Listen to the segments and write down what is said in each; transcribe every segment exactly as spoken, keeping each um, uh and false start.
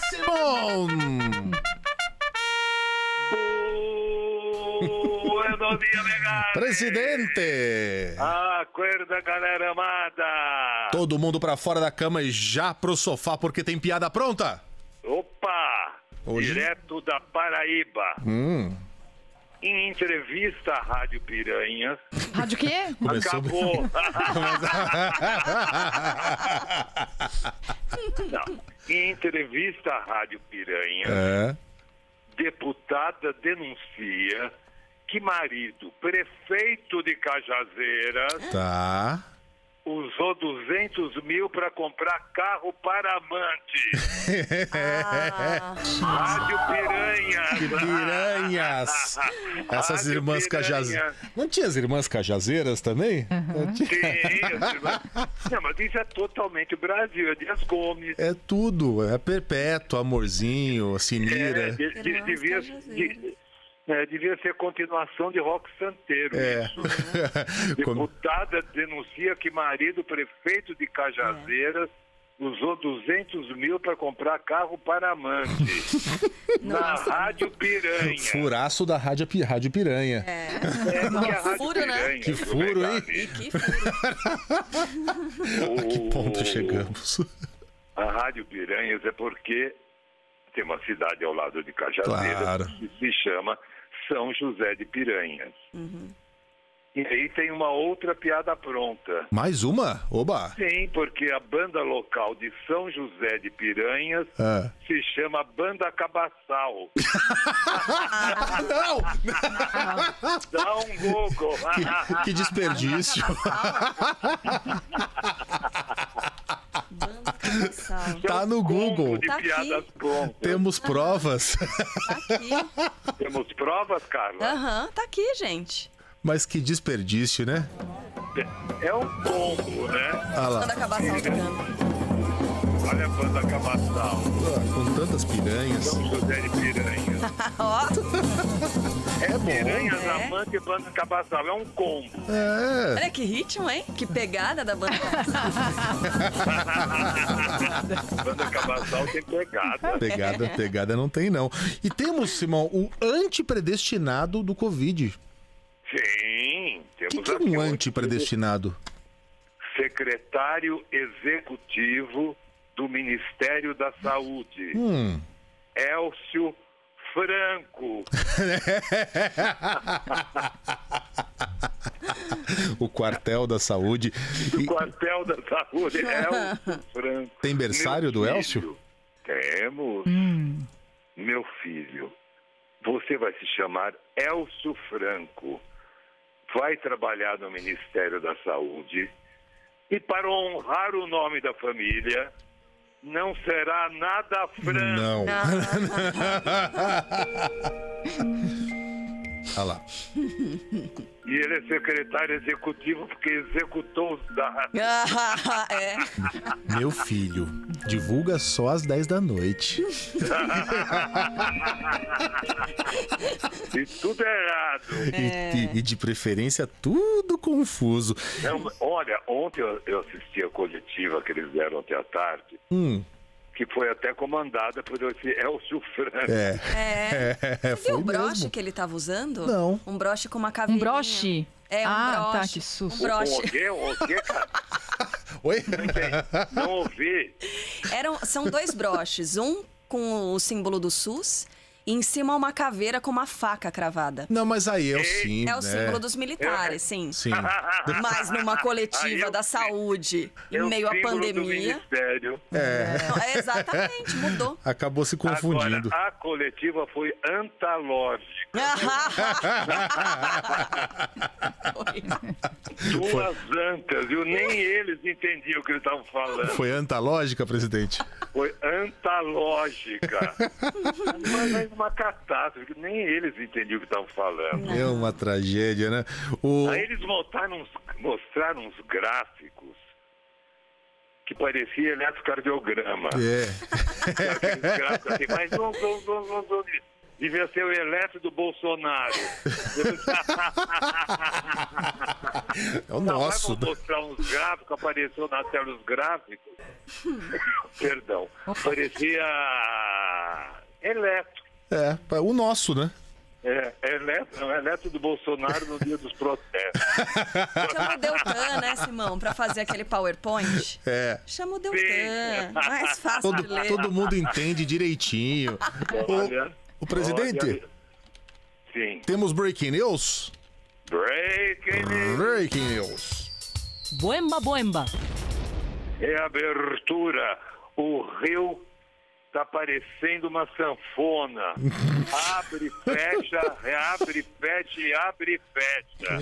Simon! Buenos días, Megane. Presidente! Acorda, galera amada! Todo mundo pra fora da cama e já pro sofá, porque tem piada pronta? Opa! Hoje? Direto da Paraíba. Hum. Em entrevista à Rádio Piranha. Rádio o quê? Acabou. Não. Em entrevista à Rádio Piranha, é. Deputada denuncia que marido, prefeito de Cajazeiras, tá. usou duzentos mil para comprar carro para amante. ah, Rádio Piranhas. Que piranhas. Essas Rádio irmãs Cajazeiras. Não tinha as irmãs Cajazeiras também? Uhum. Tinha. Não, mas isso é totalmente o Brasil, é Dias Gomes. É tudo, é perpétuo, amorzinho, sinira. É, de, de, de, devia, de, é, devia ser continuação de Roque Santeiro. É. Isso, né? Deputada denuncia que marido prefeito de Cajazeiras é. usou duzentos mil para comprar carro para amante. Na Rádio Piranha. Furaço da Rádio, Rádio Piranha. É. É, não, é Rádio furo, Piranha, né? Que furo, hein? E que furo. A que ponto chegamos? A Rádio Piranhas é porque tem uma cidade ao lado de Cajazeiras, claro, que se chama São José de Piranhas. Uhum. E aí tem uma outra piada pronta. Mais uma? Oba! Sim, porque a banda local de São José de Piranhas ah. se chama Banda Cabaçal. Não! Dá um Google. Que, que desperdício. Tá no Google. Tá aqui. Temos provas. Tá aqui. Temos provas, Carla? Aham, uhum, tá aqui, gente. Mas que desperdício, né? É um combo, né? Ah lá. Banda Cabaçal tocando. Olha a Banda Cabaçal. Ah, com tantas piranhas. São José de Piranhas. Ó. É bom. Piranhas, é. Amante e Banda Cabaçal. É um combo. É. Olha que ritmo, hein? Que pegada da Banda Cabaçal. Banda Cabaçal tem pegada. Pegada, pegada não tem, não. E temos, Simão, o antipredestinado do Covid. Sim, temos que que é um antipredestinado? Secretário Executivo do Ministério da Saúde, hum. Elcio Franco. O quartel da saúde. O quartel da saúde, Elcio Franco. Tem berçário do Elcio? Temos. Hum. Meu filho, você vai se chamar Elcio Franco. Vai trabalhar no Ministério da Saúde e, para honrar o nome da família, não será nada franco. Não. Olha lá. E ele é secretário executivo porque executou os dados. É. Meu filho, divulga só às dez da noite. E tudo errado. É. E, e de preferência, tudo confuso. Não, olha, ontem eu, eu assisti a coletiva que eles deram ontem à tarde. Hum. Que foi até comandada por esse Elcio Franco. É. é. é. Você viu o broche mesmo que ele estava usando? Não. Um broche com uma caveirinha. Um broche? É, um ah, broche. Ah, tá, que susto. Um broche. O, o quê? O quê, cara? Oi? Não, não ouvi. Eram, são dois broches. Um com o símbolo do SUS e em cima uma caveira com uma faca cravada. Não, mas aí é o símbolo. É o símbolo é. dos militares, sim. Sim. Mas numa coletiva é da saúde, é em meio à pandemia. Do é. é. Exatamente, mudou. Acabou se confundindo. Agora, a coletiva foi antalógica. Duas antas, viu? Nem eles entendiam o que eles estavam falando. Foi antalógica, presidente? Foi antalógica. Mas uma catástrofe, nem eles entendiam o que estavam falando. É uma tragédia, né? O... Aí eles mostraram uns, mostraram uns gráficos que parecia eletrocardiograma. É. Aqueles gráficos assim, mas não, não, não, não, não. devia ser o elétrico do Bolsonaro. É o não, nosso. Vou mostrar uns gráficos, apareceu na tela os gráficos. Perdão. Parecia elétrico. É, o nosso, né? É, eletro, não, eletro do Bolsonaro no dia dos protestos. Chama o Deltan, né, Simão, pra fazer aquele PowerPoint? É. Chama o Deltan, sim, mais fácil todo, de ler. Todo mundo entende direitinho. Olha, o, o presidente, olha, sim. Temos breaking news? Breaking news. Breaking news. Boemba, boemba. Reabertura, o Rio... tá parecendo uma sanfona. Abre, fecha, reabre, fecha e abre, fecha.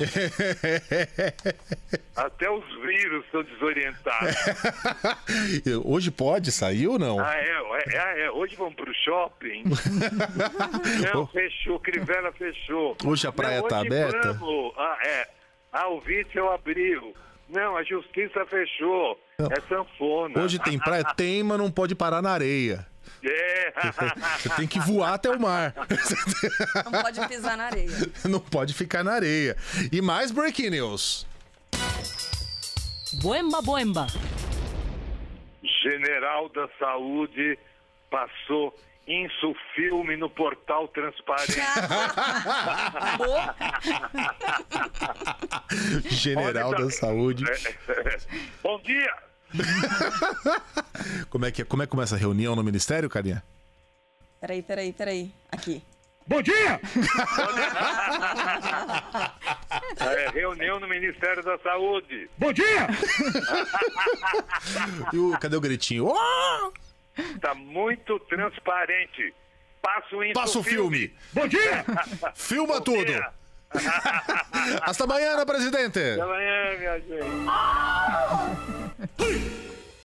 Até os vírus estão desorientados. Hoje pode sair ou não? Ah, é. é, é. Hoje vamos pro shopping. Não, fechou. Crivella fechou. Hoje a praia não, tá hoje aberta? Vamos. Ah, é. Ah, o vício abriu. Não, a justiça fechou. Não. É sanfona. Hoje tem praia? Tem, mas não pode parar na areia. É. Tem que voar até o mar. Não pode pisar na areia. Não pode ficar na areia. E mais breaking news. Boemba, boemba. General da Saúde passou insufilme no portal transparente. General da Saúde. Bom dia. Como é que como é que começa a reunião no Ministério, Carinha? Peraí, peraí, peraí. Aqui. Bom dia! É, reunião no Ministério da Saúde. Bom dia! E o, cadê o gritinho? Oh! Tá muito transparente. Passo isso, Passa o filme. filme. Bom dia! Filma Bom tudo. Dia. Hasta mañana, presidente. Hasta mañana, minha gente.